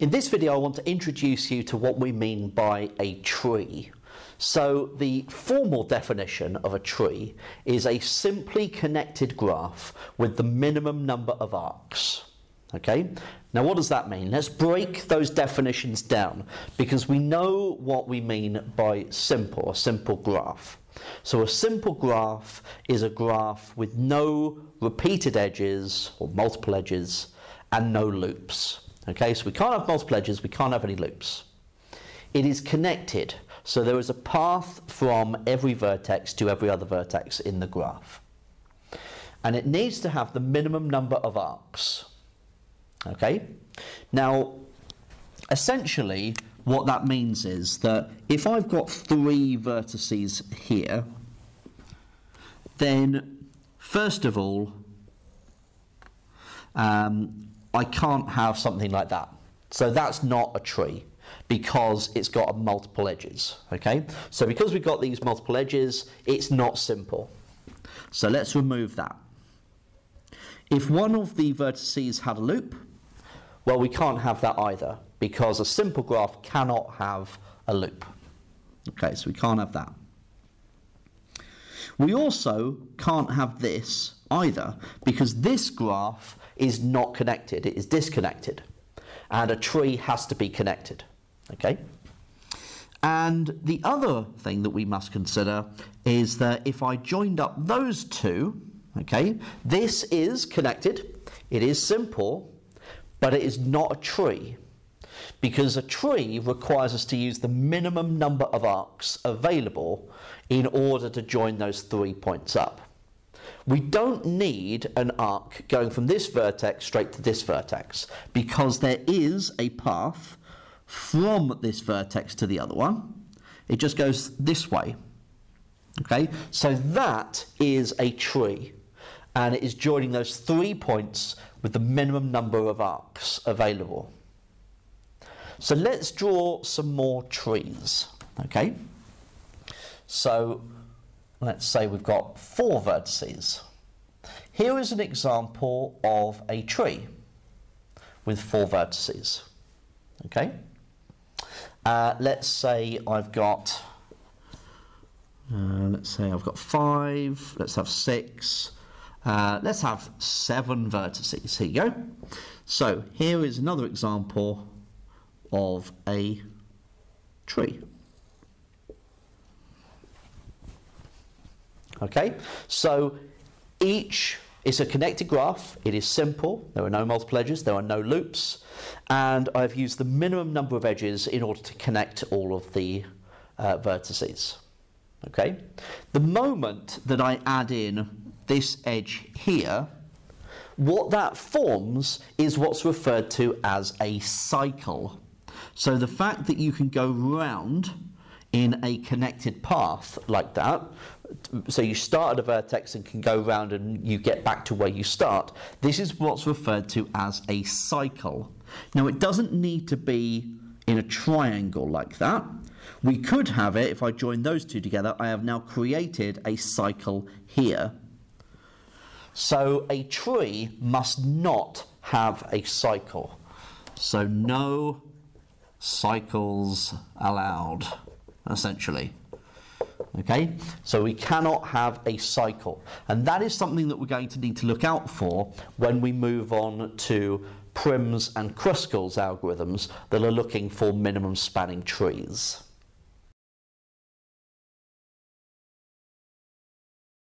In this video, I want to introduce you to what we mean by a tree. So the formal definition of a tree is a simply connected graph with the minimum number of arcs. Okay, now what does that mean? Let's break those definitions down because we know what we mean by simple, a simple graph. So a simple graph is a graph with no repeated edges or multiple edges and no loops. Okay, so we can't have multiple edges, we can't have any loops. It is connected, so there is a path from every vertex to every other vertex in the graph. And it needs to have the minimum number of arcs. Okay, now essentially what that means is that if I've got three vertices here, then first of all, I can't have something like that. So that's not a tree because it's got multiple edges, okay? So because we've got these multiple edges, it's not simple. So let's remove that. If one of the vertices had a loop, well, we can't have that either because a simple graph cannot have a loop. Okay, so we can't have that. We also can't have this either because this graph is not connected, it is disconnected, and a tree has to be connected, okay? And the other thing that we must consider is that if I joined up those two, okay, this is connected, it is simple, but it is not a tree because a tree requires us to use the minimum number of arcs available in order to join those 3 points up. We don't need an arc going from this vertex straight to this vertex because there is a path from this vertex to the other one. It just goes this way. Okay, so that is a tree and it is joining those 3 points with the minimum number of arcs available. So let's draw some more trees. Okay, so let's say we've got four vertices. Here is an example of a tree with four vertices. Okay. Let's say I've got, five. Let's have six. Let's have seven vertices. Here you go. So here is another example of a tree. Okay, so each is a connected graph, it is simple, there are no multiple edges, there are no loops, and I've used the minimum number of edges in order to connect all of the vertices. Okay, the moment that I add in this edge here, what that forms is what's referred to as a cycle. So the fact that you can go round in a connected path like that, so you start at a vertex and can go round and you get back to where you start, this is what's referred to as a cycle. Now it doesn't need to be in a triangle like that. We could have it, if I join those two together, I have now created a cycle here. So a tree must not have a cycle. So no cycles allowed, essentially. Okay, so we cannot have a cycle, and that is something that we're going to need to look out for when we move on to Prim's and Kruskal's algorithms that are looking for minimum spanning trees.